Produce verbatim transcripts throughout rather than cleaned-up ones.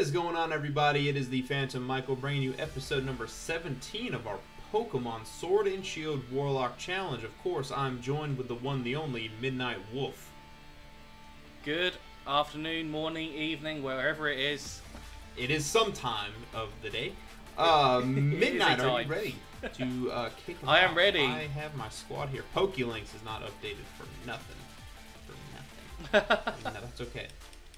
is going on, everybody? It is the Phantom Michael bringing you episode number seventeen of our Pokemon Sword and Shield Warlock Challenge. Of course, I'm joined with the one, the only, Midnight Wolf. Good afternoon, morning, evening, wherever it is. It is some time of the day. Uh, Midnight, are you ready to uh, kick it I off? am ready. I have my squad here. Pokelinks is not updated for nothing. For nothing. No, that's okay.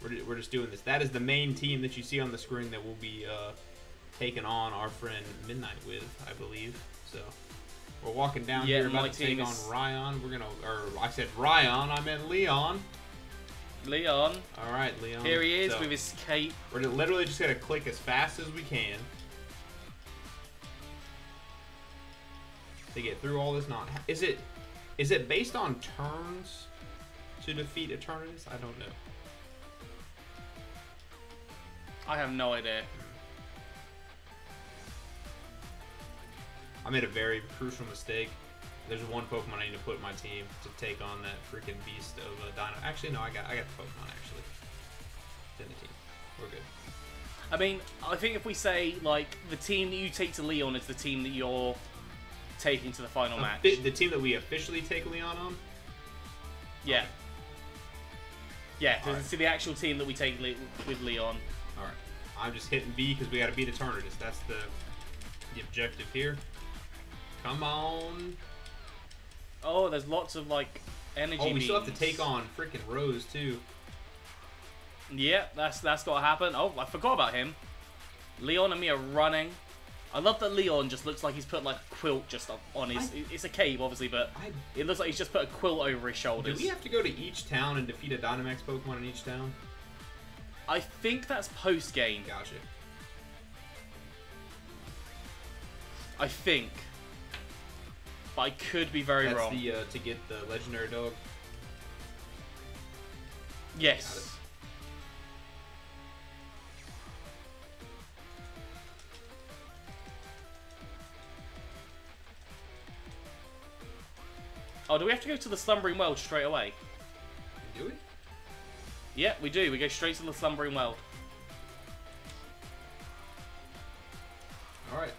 We're, we're just doing this. That is the main team that you see on the screen that will be uh, taking on our friend Midnight with, I believe. So we're walking down yeah, here about to take is... on Rayhan. We're gonna, or I said Rayhan, I meant Leon. Leon. All right, Leon. Here he is so, with his cape. We're literally just gonna click as fast as we can to get through all this. Not is it? Is it based on turns to defeat Eternatus? I don't know. I have no idea. I made a very crucial mistake. There's one Pokemon I need to put in my team to take on that freaking beast of a Dino. Actually, no, I got I got the Pokemon actually. It's in the team. We're good. I mean, I think if we say like the team that you take to Leon is the team that you're taking to the final a match. The team that we officially take Leon on. Yeah. Okay. Yeah, to, right. to the actual team that we take Le with Leon. All right, I'm just hitting B because we got to beat Eternatus. That's the, the objective here. Come on. Oh, there's lots of, like, energy Oh, we beams. still have to take on freaking Rose, too. Yeah, that's that's got to happen. Oh, I forgot about him. Leon and me are running. I love that Leon just looks like he's put, like, a quilt just on his... I, it's a cave, obviously, but I, it looks like he's just put a quilt over his shoulders. Do we have to go to each town and defeat a Dynamax Pokemon in each town? I think that's post-game. Gotcha. I think. But I could be very that's wrong. That's the, uh, to get the legendary dog? Yes. Oh, do we have to go to the Slumbering World straight away? Do we? Yeah, we do. We go straight to the Slumbering World. Alright.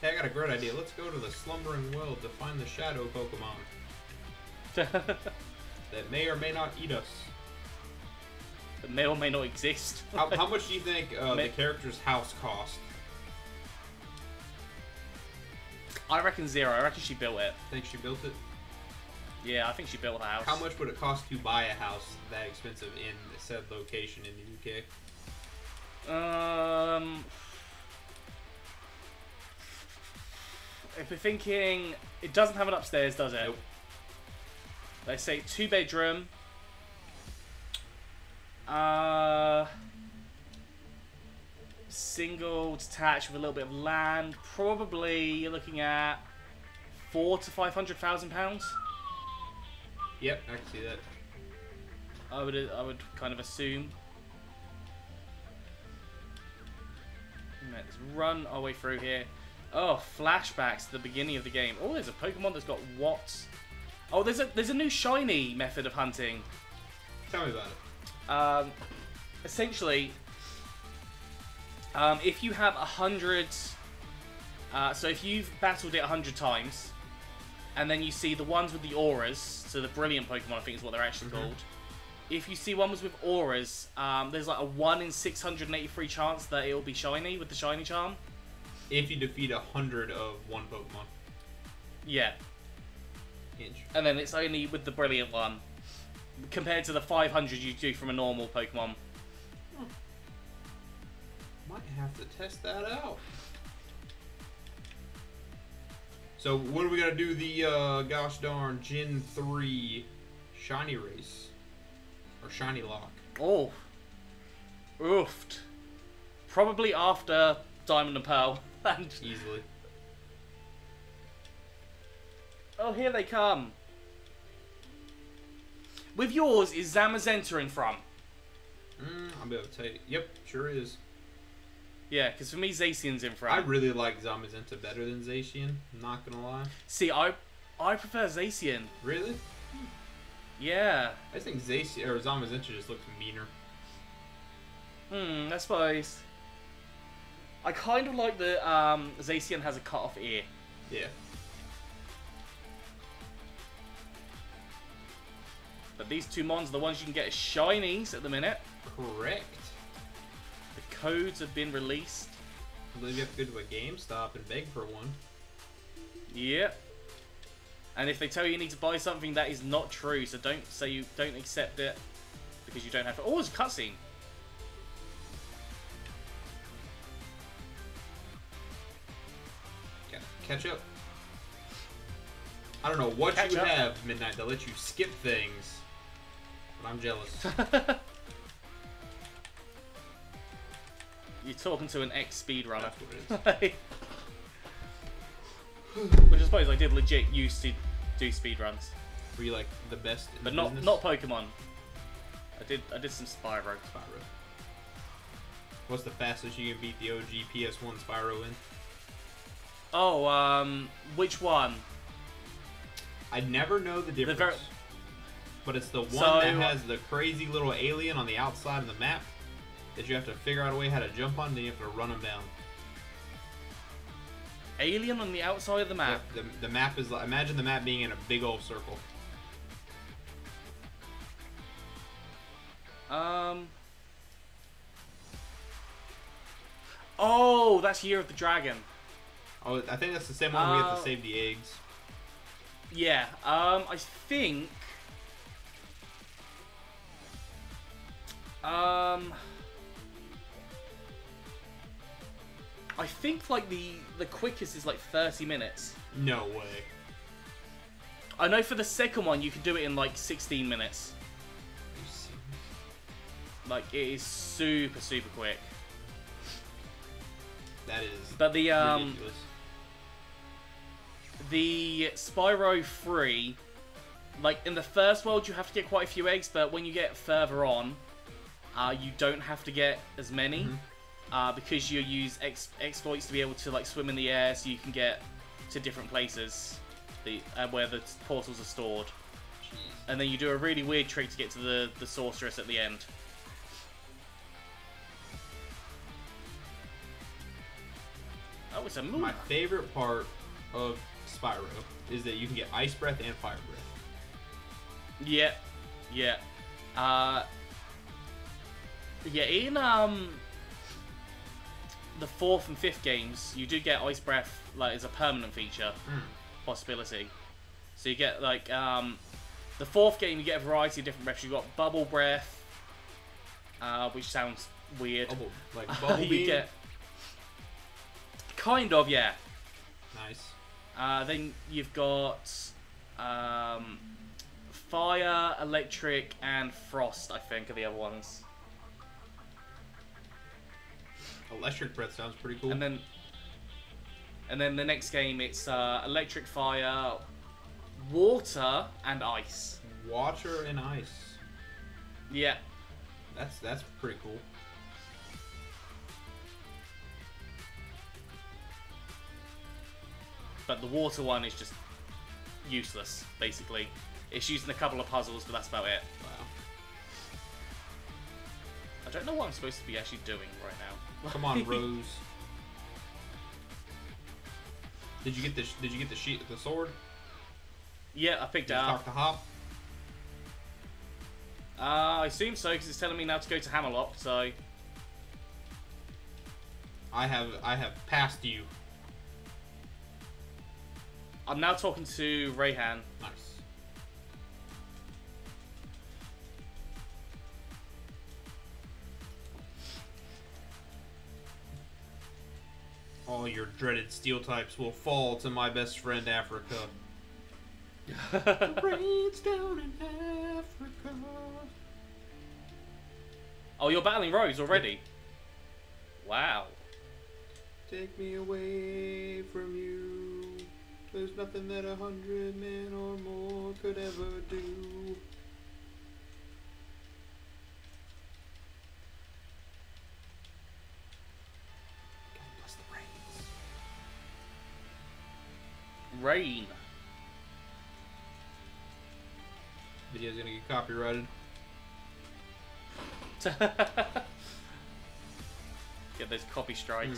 Hey, I got a great idea. Let's go to the Slumbering World to find the Shadow Pokemon. That may or may not eat us. That may or may not exist. how, how much do you think uh, the character's house cost? I reckon zero. I reckon she built it. Think she built it? Yeah, I think she built a house. How much would it cost to buy a house that expensive in said location in the U K? Um, if we're thinking, it doesn't have an upstairs, does it? Nope. Let's say two bedroom. Uh, single detached with a little bit of land. Probably you're looking at four to five hundred thousand pounds. Yep, I can see that. I would, I would kind of assume. Let's run our way through here. Oh, flashbacks to the beginning of the game. Oh, there's a Pokemon that's got what? Oh, there's a there's a new shiny method of hunting. Tell me about it. Um, essentially, um, if you have a hundred, uh, so if you've battled it a hundred times. And then you see the ones with the auras, so the brilliant Pokemon, I think is what they're actually mm-hmm. called. If you see ones with auras, um, there's like a one in six hundred eighty-three chance that it'll be shiny with the shiny charm. If you defeat a hundred of one Pokemon. Yeah. And then it's only with the brilliant one, compared to the five hundred you do from a normal Pokemon. Huh. Might have to test that out. So what are we gonna do? The uh, gosh darn Gen three shiny race or shiny lock? Oh, oofed. Probably after Diamond and Pearl, and easily. Oh, here they come. With yours is Zamazenta in front. Mm, I'll be able to tell you. Yep, sure is. Yeah, because for me, Zacian's in front. I really like Zamazenta better than Zacian, I'm not going to lie. See, I I prefer Zacian. Really? Yeah. I just think Zacian or Zamazenta just looks meaner. Hmm, that's nice. I kind of like that um, Zacian has a cut off ear. Yeah. But these two mons are the ones you can get as shinies at the minute. Correct. The codes have been released. I believe you have to go to a GameStop and beg for one. Yeah. And if they tell you you need to buy something, that is not true. So don't say you don't accept it because you don't have to. Oh, it's a cutscene. Yeah, catch up. I don't know what catch you up. have, Midnight. They'll let you skip things. But I'm jealous. You're talking to an ex-speedrunner. Which I suppose I did legit used to do speedruns. Were you like the best in But the not business? not Pokemon. I did I did some Spyro. Spyro. What's the fastest you can beat the O G P S one Spyro in? Oh, um which one? I never know the difference. The but it's the one so, that has the crazy little alien on the outside of the map that you have to figure out a way how to jump on, then you have to run them down. Alien on the outside of the map? The, the, the map is like, imagine the map being in a big old circle. Um. Oh, that's Year of the Dragon. Oh, I think that's the same one uh, we have to save the eggs. Yeah, um, I think... Um... I think like the the quickest is like thirty minutes. No way. I know for the second one you can do it in like sixteen minutes. Like it is super super quick. That is. But the um ridiculous. The Spyro three, like in the first world you have to get quite a few eggs, but when you get further on, uh you don't have to get as many. Mm-hmm. Uh, because you use ex exploits to be able to like swim in the air, so you can get to different places the, uh, where the portals are stored. Jeez. And then you do a really weird trick to get to the, the sorceress at the end. Oh, it's a moon. My favorite part of Spyro is that you can get Ice Breath and Fire Breath. Yeah, yeah. Uh, yeah, in... um. the fourth and fifth games, you do get Ice Breath like as a permanent feature mm. possibility. So you get like um, the fourth game, you get a variety of different breaths. You got Bubble Breath, uh, which sounds weird. Bubble, like bubble beam? You get kind of yeah. Nice. Uh, then you've got um, Fire, Electric, and Frost. I think are the other ones. Electric Breath sounds pretty cool. And then, and then the next game, it's uh, Electric, Fire, Water, and Ice. Water and Ice. Yeah. That's that's pretty cool. But the Water one is just useless, basically. It's using a couple of puzzles, but that's about it. Wow. I don't know what I'm supposed to be actually doing right now. Come on, Rose. Did you get the Did you get the sheet with the sword? Yeah, I picked did it you up. Talk to Hop. Uh, I assume so, because it's telling me now to go to Hammerlock. So I have I have passed you. I'm now talking to Rayhan. Nice. All your dreaded steel types will fall to my best friend Africa. It rains down in Africa. Oh, you're battling Rose already? Wow. Take me away from you. There's nothing that a hundred men or more could ever do. Rain. video's gonna get copyrighted. Get those copy strikes. Mm.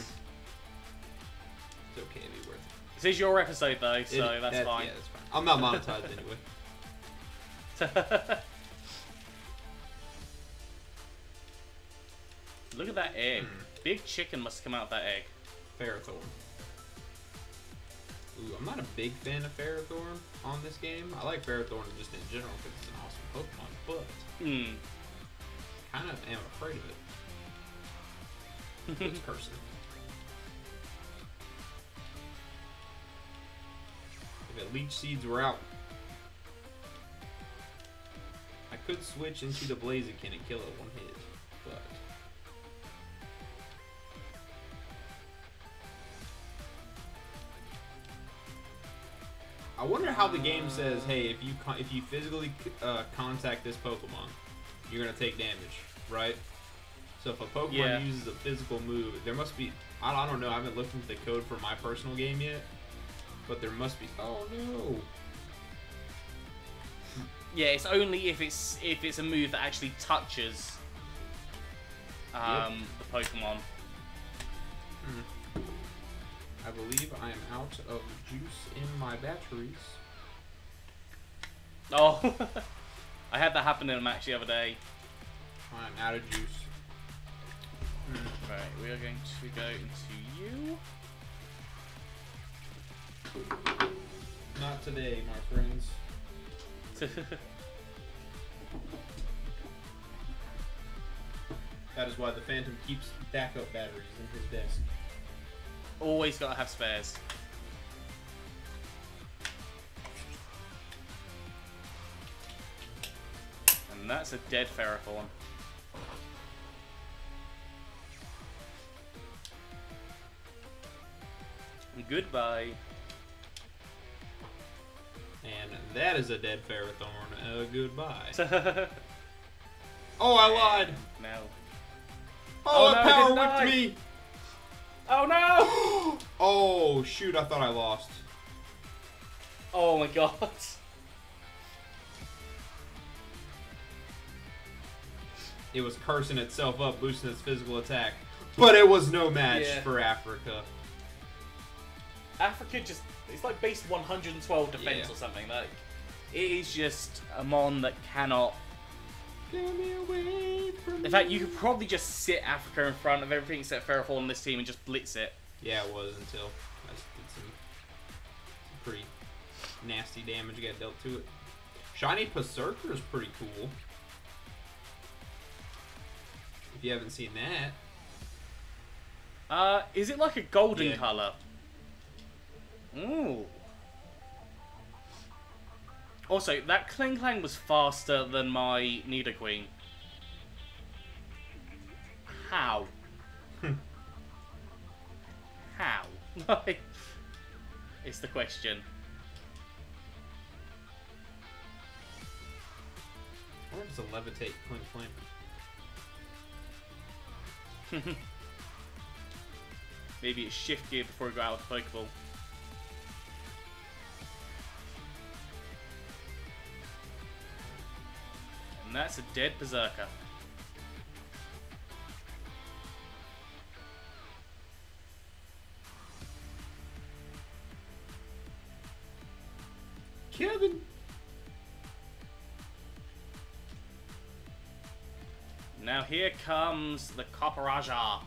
It's okay, it'd be worth it. This is your episode though, so it, that's that, fine. Yeah, that's fine. I'm not monetized anyway. Look at that egg. Big chicken must come out of that egg. Ferrothorn. Ooh, I'm not a big fan of Ferrothorn on this game. I like Ferrothorn just in general because it's an awesome Pokemon, but mm. kind of am afraid of it. It's cursed. The leech seeds were out. I could switch into the Blaziken and kill it one hit, but. I wonder how the game says, "Hey, if you con if you physically uh, contact this Pokemon, you're gonna take damage, right?" So if a Pokemon yeah. uses a physical move, there must be. I, I don't know. I haven't looked into the code for my personal game yet, but there must be. Oh no. Yeah, it's only if it's if it's a move that actually touches um, yep. the Pokemon. Hmm. I believe I am out of juice in my batteries. Oh, I had that happen in a match the other day. I'm out of juice. Hmm. Right, we are going to go into you. Not today, my friends. That is why the Phantom keeps backup batteries in his desk. Always gotta have spares. And that's a dead Ferrothorn. Goodbye. And that is a dead Ferrothorn. Uh, goodbye. Oh, I lied. No. Oh, oh no, power whipped die. me. Oh no! Oh shoot, I thought I lost. Oh my god. It was cursing itself up, boosting its physical attack. But it was no match yeah. for Africa. Africa just, it's like base one hundred twelve defense yeah. or something. Like, it is just a mon that cannot... Get me away. In fact, you could probably just sit Africa in front of everything except Ferrothorn on this team and just blitz it. Yeah, it was until I just did some pretty nasty damage got dealt to it. Shiny Berserker is pretty cool. If you haven't seen that. Uh, is it like a golden yeah. color? Ooh. Also, that Kling Klang was faster than my Nidoqueen. How? How? Like, it's the question. Where does the levitate point flame? Maybe it's shift gear before we go out with the Pokeball. And that's a dead Berserker. Kevin. Now here comes the Copperajah.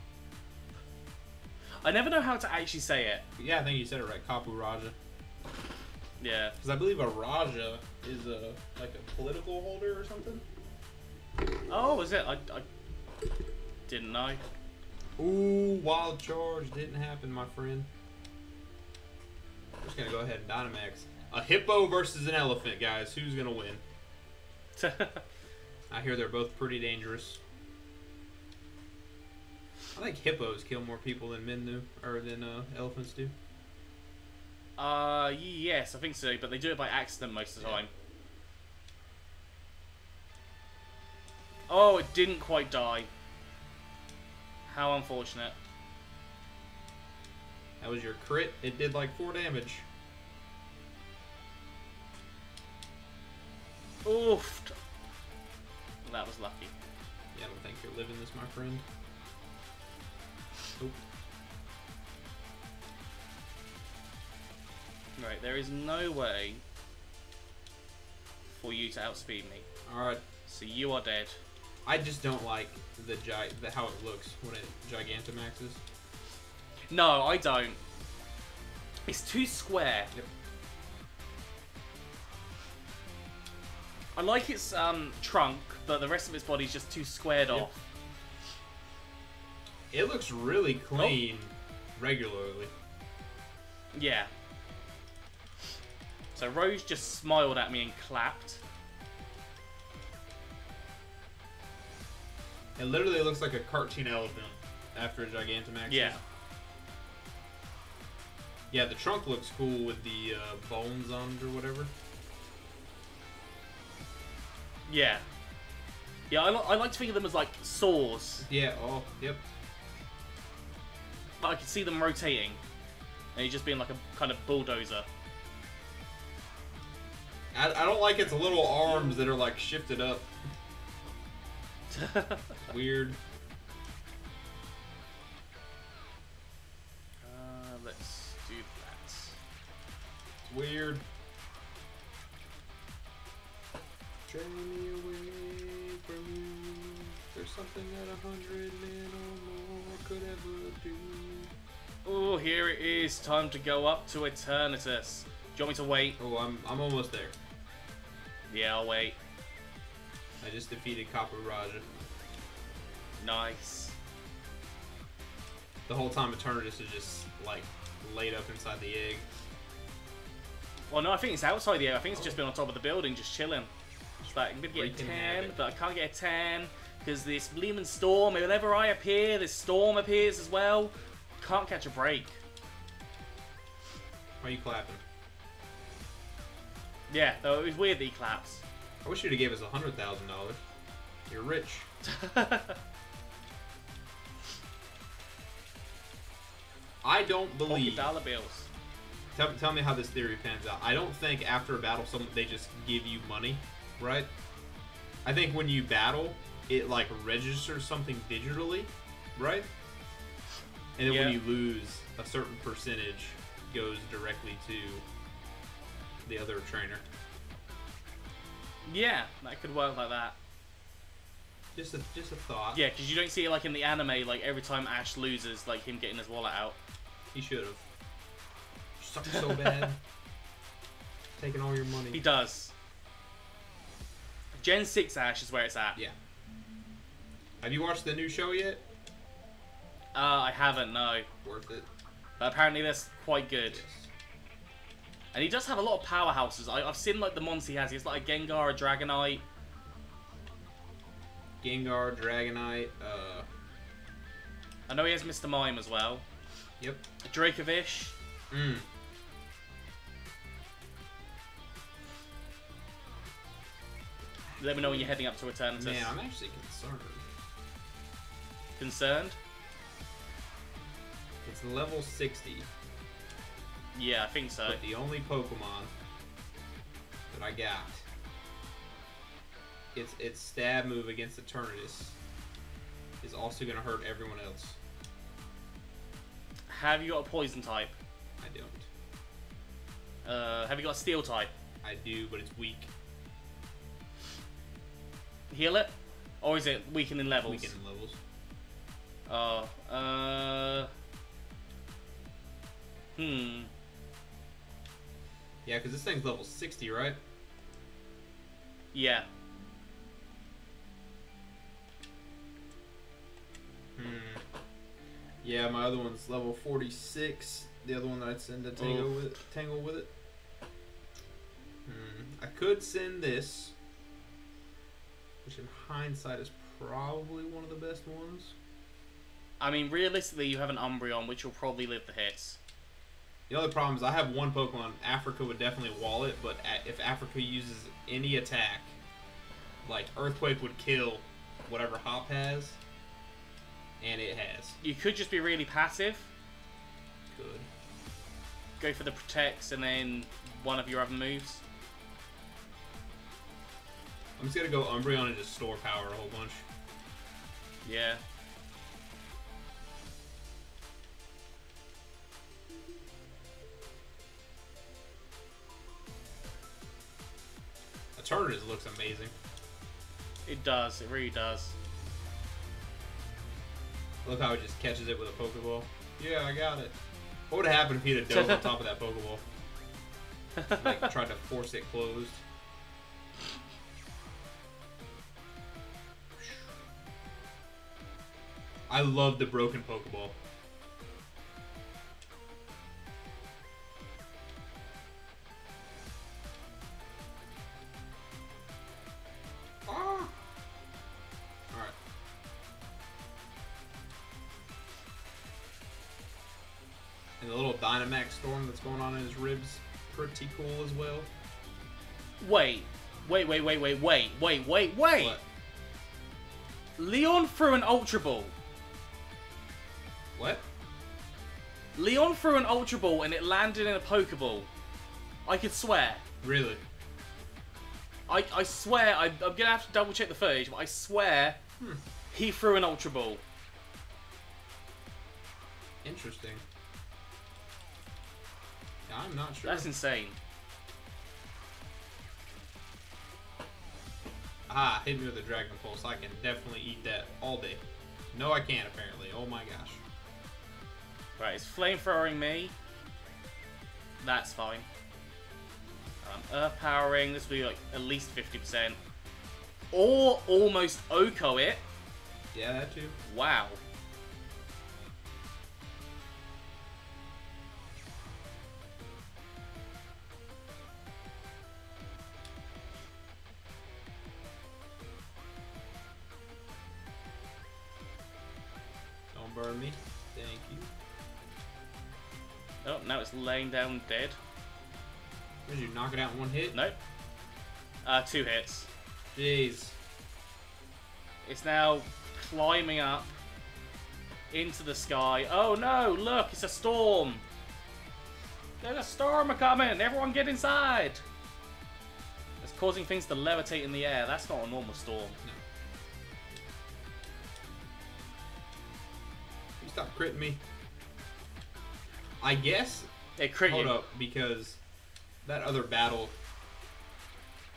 I never know how to actually say it. Yeah, I think you said it right, Copperajah. Yeah. Because I believe a Raja is a like a political holder or something. Oh, is it? I, I didn't know. Ooh, wild charge didn't happen, my friend. I'm just gonna go ahead and Dynamax. A hippo versus an elephant, guys. Who's gonna win? I hear they're both pretty dangerous. I think hippos kill more people than men do, or than uh, elephants do. Uh, yes, I think so, but they do it by accident most of the yeah. time. Oh, it didn't quite die. How unfortunate. That was your crit. It did like four damage. Oof. Well, that was lucky. Yeah, I don't think you're living this, my friend. Oop. Right, there is no way for you to outspeed me. Alright. So you are dead. I just don't like the, gi the how it looks when it Gigantamaxes. No, I don't. It's too square. Yep. I like its um, trunk, but the rest of its body's just too squared yep. off. It looks really clean oh. regularly. Yeah. So Rose just smiled at me and clapped. It literally looks like a cartoon elephant after a Gigantamax. Yeah. Yeah, the trunk looks cool with the uh, bones on it or whatever. Yeah. Yeah, I, I like to think of them as like saws. Yeah, oh, yep. But I could see them rotating. And you're just being like a kind of bulldozer. I, I don't like its little arms that are like shifted up. Weird. Uh, let's do that. It's weird. Drain me away from you. There's something that a hundred men or more could ever do. Oh, here it is. Time to go up to Eternatus. Do you want me to wait? Oh, I'm I'm almost there. Yeah, I'll wait. I just defeated Copperajah. Nice. The whole time Eternatus is just like laid up inside the egg. Well, no, I think it's outside the egg. I think it's oh. just been on top of the building, just chilling. It's like I'm gonna get Freaking a tan, but I can't get a tan because this bleeming storm. Whenever I appear, this storm appears as well. Can't catch a break. Why are you clapping? Yeah, though it was weird that he claps. I wish you'd have gave us a hundred thousand dollars. You're rich. I don't believe. Dollar bills. Tell, tell me how this theory pans out. I don't think after a battle, some they just give you money, right? I think when you battle, it like registers something digitally, right? And then yeah. when you lose, a certain percentage goes directly to the other trainer. Yeah, that could work like that. Just a just a thought. Yeah, because you don't see it like in the anime, like every time Ash loses, like him getting his wallet out. He should have. Sucks so bad. Taking all your money. He does. Gen six Ash is where it's at. Yeah. Have you watched the new show yet? Uh, I haven't. No. Worth it. But apparently, that's quite good. Yes. And he does have a lot of powerhouses. I, I've seen like the mons he has. He's like a Gengar, a Dragonite. Gengar, Dragonite. Uh... I know he has Mister Mime as well. Yep. A Dracovish. Mm. Let me know when you're heading up to Eternatus. Man, I'm actually concerned. Concerned? It's level sixty. Yeah, I think so. But the only Pokemon that I got, its its stab move against Eternatus is also going to hurt everyone else. Have you got a poison type? I don't. Uh, have you got a steel type? I do, but it's weak. Heal it? Or is it weakening levels? Weakening levels. Oh, uh... Hmm... Yeah, because this thing's level sixty, right? Yeah. Hmm. Yeah, my other one's level forty-six. The other one that I'd send to tangle, with it, tangle with it. Hmm. I could send this, which in hindsight is probably one of the best ones. I mean, realistically, you have an Umbreon, which will probably live the hits. The other problem is I have one Pokemon. Africa would definitely wall it, but if Africa uses any attack, like Earthquake would kill whatever Hop has, and it has. You could just be really passive. Could. Go for the protects and then one of your other moves. I'm just gonna go Umbreon and just store power a whole bunch. Yeah. Eternatus looks amazing. It does. It really does. I love how it just catches it with a Pokeball. Yeah, I got it. What would have happened if he had dove on top of that Pokeball? Like, tried to force it closed. I love the broken Pokeball. Ah. Alright. And the little Dynamax storm that's going on in his ribs, pretty cool as well. Wait. Wait, wait, wait, wait, wait, wait, wait, wait! What? Leon threw an Ultra Ball. What? Leon threw an Ultra Ball and it landed in a Pokeball. I could swear. Really? I, I swear, I, I'm going to have to double check the footage, but I swear hmm. he threw an Ultra Ball. Interesting. I'm not sure. That's insane. Ah, hit me with a Dragon Pulse. I can definitely eat that all day. No, I can't, apparently. Oh my gosh. Right, it's flamethrowing me. That's fine. Um, earth powering. This will be like at least fifty percent. Or almost Oko it. Yeah, that too. Wow. Don't burn me. Thank you. Oh, now it's laying down dead. Did you knock it out in one hit? Nope. Uh, two hits. Jeez. It's now climbing up into the sky. Oh no, look, it's a storm. There's a storm coming. Everyone get inside. It's causing things to levitate in the air. That's not a normal storm. No. You stop critting me. I guess. It crit you. Hold up, because that other battle,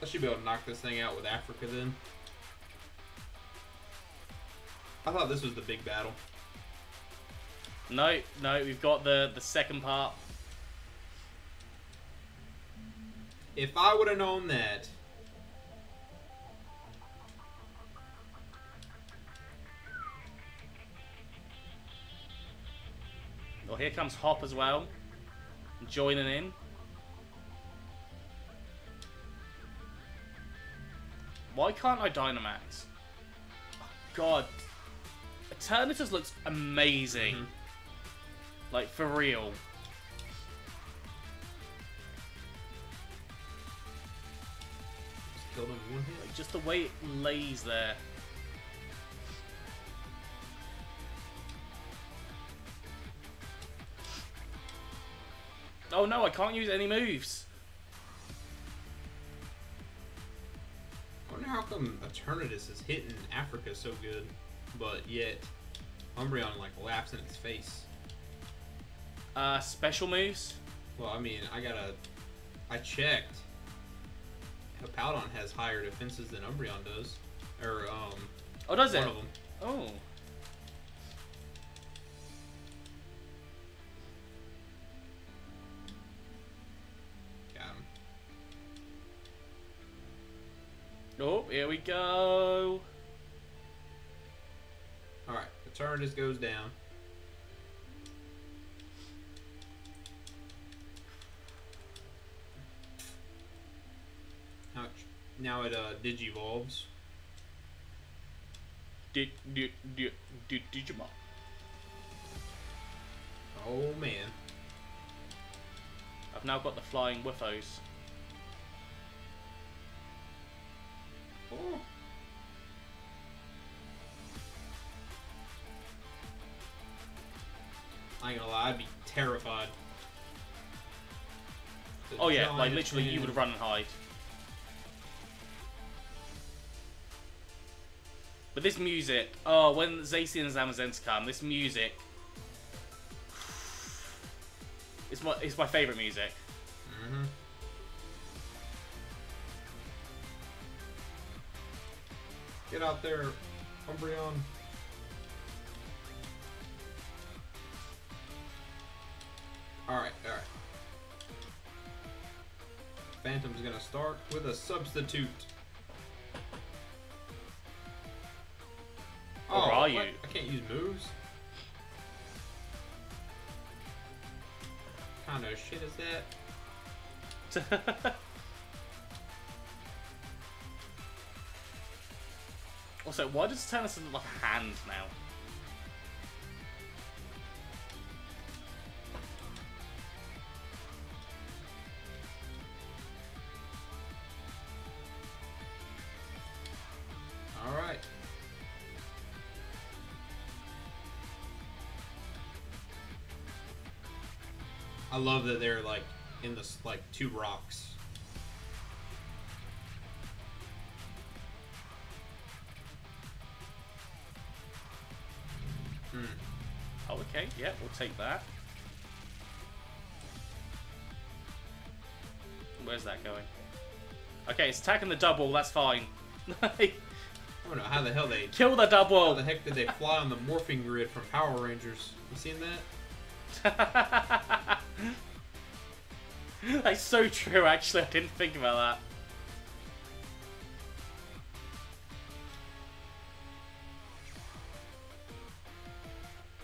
I should be able to knock this thing out with Africa then. I thought this was the big battle. No, no, we've got the, the second part. If I would have known that. Well, here comes Hop as well, joining in. Why can't I Dynamax? Oh, God. Eternatus looks amazing. Mm-hmm. Like, for real. Just killed him in one hit. Like, just the way it lays there. Oh no, I can't use any moves. How come Eternatus is hitting Africa so good, but yet Umbreon like laps in its face? Uh, special moves? Well, I mean, I gotta. I checked. Hippowdon has higher defenses than Umbreon does, or um. Oh, does one it? One of them. Oh. Oh, here we go. Alright, Eternatus goes down. Ouch. Now it uh, digivolves. Dig, dig, dig, dig, digimon. Oh man. I've now got the flying Wiffos. Oh. I ain't gonna lie, I'd be terrified. The oh yeah, like literally, man. You would run and hide. But this music, oh, when Zacian and Zamazenta come, this music, it's my, it's my favourite music. Mm-hmm. Get out there, Umbreon. Alright, alright. Phantom's gonna start with a substitute. Oh, where are you? What? I can't use moves. What kind of shit is that? Also, why does Eternatus look like a hand now? I love that they're like in this like two rocks. Hmm. Oh, okay. Yeah, we'll take that. Where's that going? Okay, it's attacking the double. That's fine. I don't know how the hell they kill the double. How the heck did they fly on the morphing grid from Power Rangers? You seen that? That's so true, actually. I didn't think about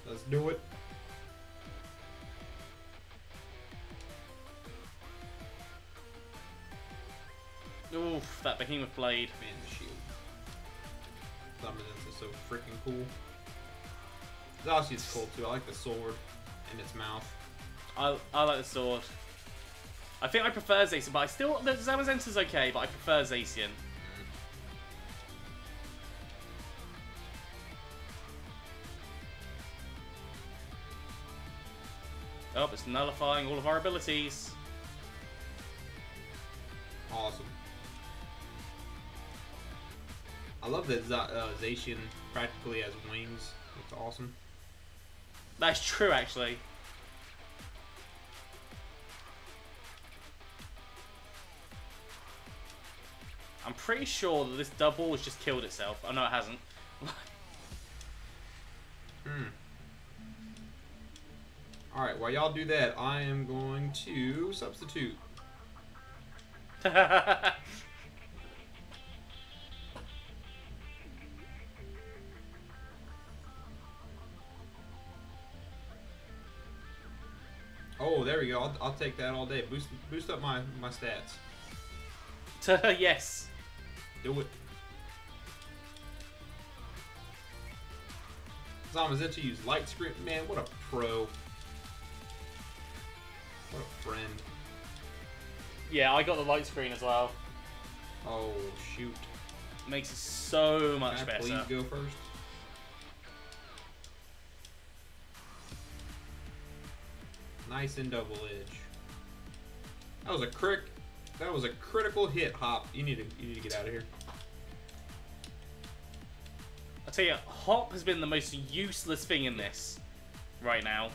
that. Let's do it. Oof, that behemoth blade. Man, the shield. Zamazenta is so freaking cool. Zacian's cool too. I like the sword in its mouth. I, I like the sword. I think I prefer Zacian, but I still... The Zamazenta's okay, but I prefer Zacian. Oh, it's nullifying all of our abilities. Awesome. I love that uh, Zacian practically has wings. It's awesome. That's true, actually. I'm pretty sure that this double has just killed itself. Oh, no, it hasn't. Hmm. Alright, while y'all do that, I am going to substitute. Oh, there we go. I'll, I'll take that all day. Boost, boost up my, my stats. Yes. Do it. Zamazenta used light script, man. What a pro. What a friend. Yeah, I got the light screen as well. Oh shoot! Makes it so much Can I better. Please go first. Nice and double edge. That was a crick. That was a critical hit, Hop. You need to you need to get out of here. I tell you, Hop has been the most useless thing in this right now.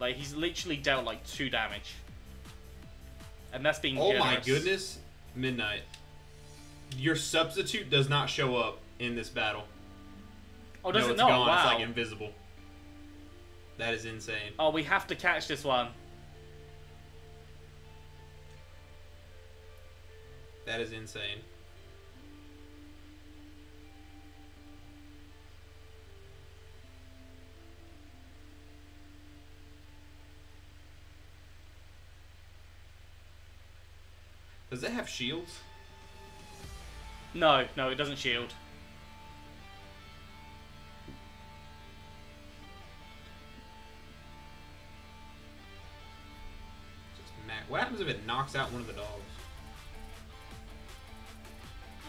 Like, he's literally dealt like two damage, and that's being generous. Oh my goodness, Midnight! Your substitute does not show up in this battle. Oh, does no, it it's not? Gone. Wow. It's like invisible. That is insane. Oh, we have to catch this one. That is insane. Does it have shields? No, no, it doesn't shield. Just mad. What happens if it knocks out one of the dogs?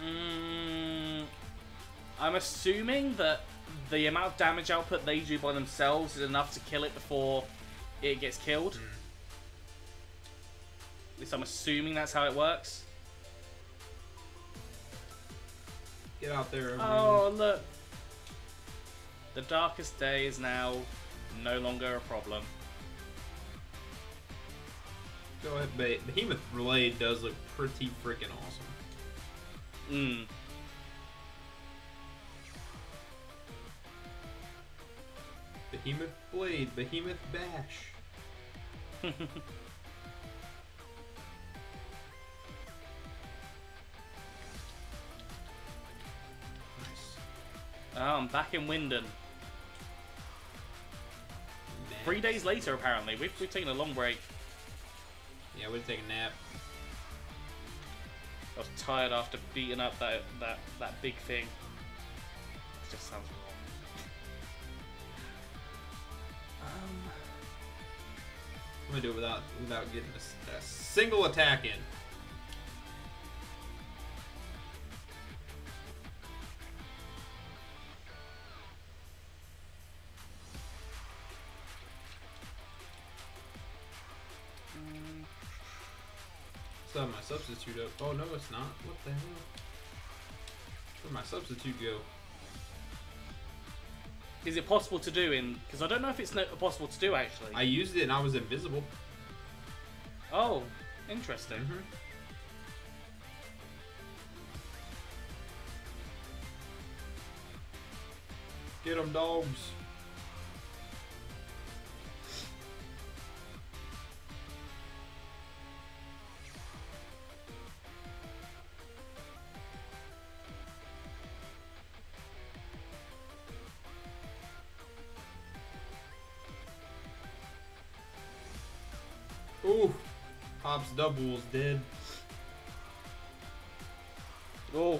Mm, I'm assuming that the amount of damage output they do by themselves is enough to kill it before it gets killed. Mm. At least I'm assuming that's how it works. Get out there. Everyone. Oh, look. The darkest day is now no longer a problem. Go ahead, babe. Behemoth Blade does look pretty freaking awesome. Mmm. Behemoth Blade, Behemoth Bash. Oh, I'm back in Wyndon. Three days later, apparently. We've, we've taken a long break. Yeah, we've taken a nap. I was tired after beating up that that, that big thing. It just sounds wrong. Um, I'm going to do it without, without getting a, a single attack in. Still have my substitute up. Oh no, it's not. What the hell? Where'd my substitute go? Is it possible to do in? Because I don't know if it's not possible to do actually. I used it and I was invisible. Oh, interesting. Mm-hmm. Get them dogs. Ooh, Hop's double is dead. Oh. All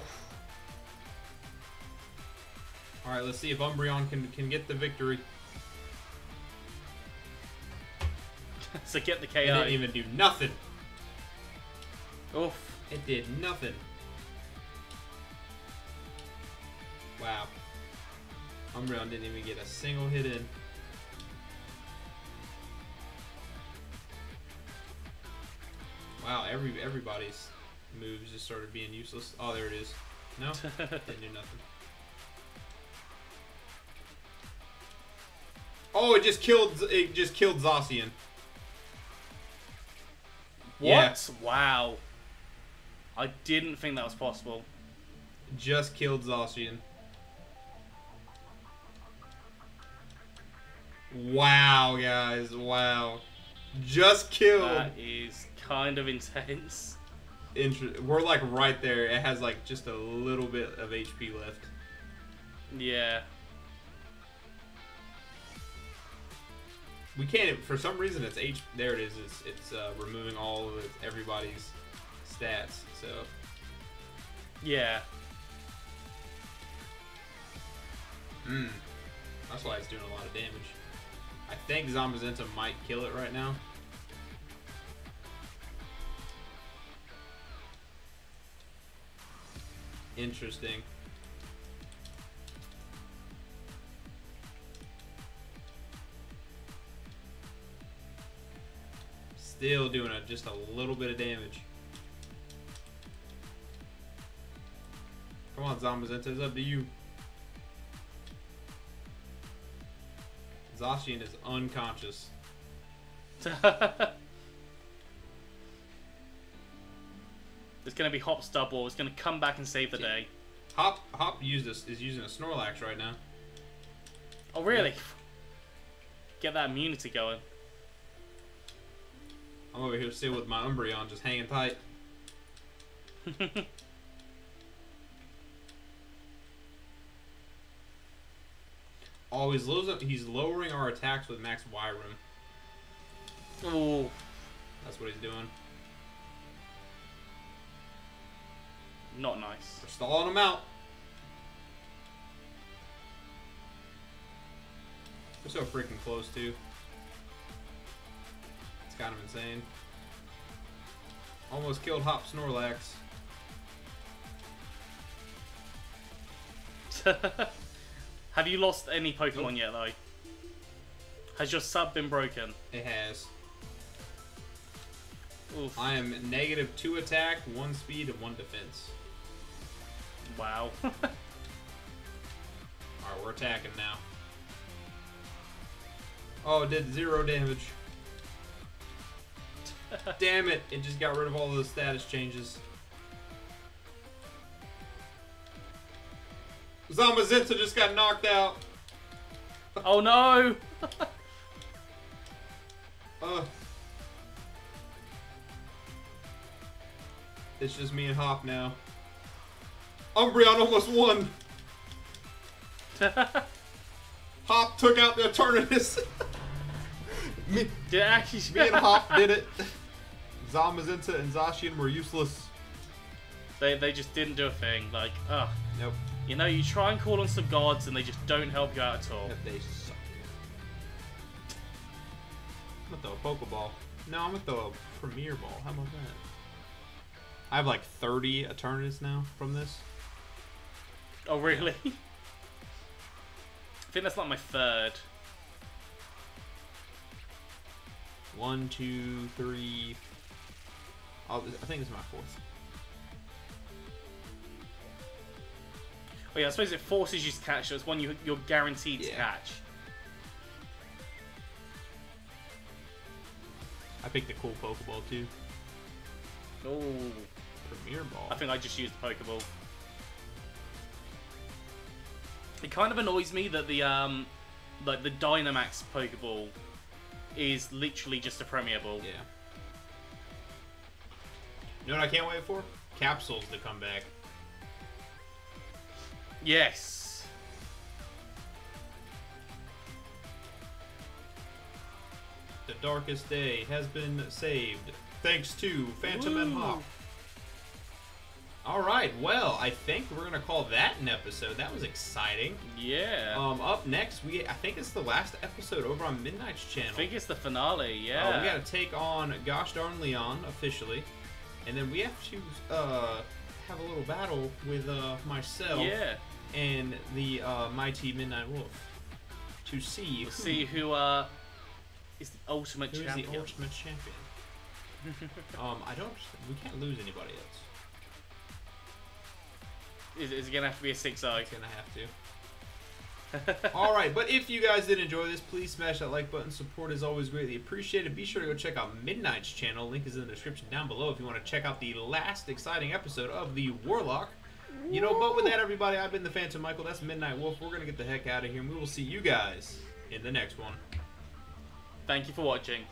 right, let's see if Umbreon can can get the victory. So get the K O. It didn't even do nothing. Oof! It did nothing. Wow. Umbreon didn't even get a single hit in. Wow, every everybody's moves just started being useless. Oh, there it is. No, didn't do nothing. Oh, it just killed. It just killed Zacian. What? Yeah. Wow. I didn't think that was possible. Just killed Zacian. Wow, guys. Wow. Just killed. That is kind of intense. Inter we're like right there. It has like just a little bit of H P left. Yeah. We can't. For some reason, it's H. There it is. It's it's uh, removing all of it, everybody's stats. So. Yeah. Hmm. That's why it's doing a lot of damage. I think Zamazenta might kill it right now. Interesting. Still doing a, just a little bit of damage. Come on, Zamazenta, it's up to you. Zacian is unconscious. It's gonna be Hop's double. It's gonna come back and save the yeah. day. Hop, Hop used this is using a Snorlax right now. Oh really? Yeah. Get that immunity going. I'm over here still with my Umbreon, just hanging tight. Oh, he's, lows, he's lowering our attacks with Max Y room. Oh, that's what he's doing. Not nice. We're stalling him out. We're so freaking close too. It's kind of insane. Almost killed Hop Snorlax. Have you lost any Pokemon nope. yet, though? Has your sub been broken? It has. Oof. I am negative two attack, one speed, and one defense. Wow. Alright, we're attacking now. Oh, it did zero damage. Damn it, it just got rid of all those status changes. Zamazenta just got knocked out. Oh no! uh, it's just me and Hop now. Umbreon almost won! Hop took out the Eternatus. me, did actually... me and Hop did it. Zamazenta and Zacian were useless. They, they just didn't do a thing. Like, ugh. Nope. You know, you try and call on some gods and they just don't help you out at all. They suck. I'm gonna throw a Pokeball. No, I'm gonna throw a Premier Ball. How about that? I have like thirty Eternatus now from this. Oh, really? I think that's like my third. One, two, three. Oh, I think this is my fourth. Oh yeah, I suppose it forces you to catch, so it's one you, you're guaranteed yeah. to catch. I picked the cool Pokeball too. Oh, Premier Ball. I think I just used the Pokeball. It kind of annoys me that the um, like the Dynamax Pokeball is literally just a Premier Ball. Yeah. You know what I can't wait for? Capsules to come back. Yes. The darkest day has been saved thanks to Phantom Ooh. and Hop. All right, well, I think we're gonna call that an episode. That was exciting. Yeah. Um, up next, we I think it's the last episode over on Midnight's channel. I think it's the finale. Yeah. Uh, we gotta take on Gosh Darn Leon officially, and then we have to uh. have a little battle with uh, myself yeah. and the uh, mighty Midnight Wolf to see we'll who, see who uh, is the ultimate who champion. Is the ultimate champion. um, I don't. We can't lose anybody else. Is, is it gonna have to be a six-oh? It's gonna have to. Alright, but if you guys did enjoy this, please smash that like button. Support is always greatly appreciated. Be sure to go check out Midnight's channel. Link is in the description down below if you want to check out the last exciting episode of the Warlock. You know, but with that, everybody, I've been the Phantom Michael. That's Midnight Wolf. We're going to get the heck out of here, and we will see you guys in the next one. Thank you for watching.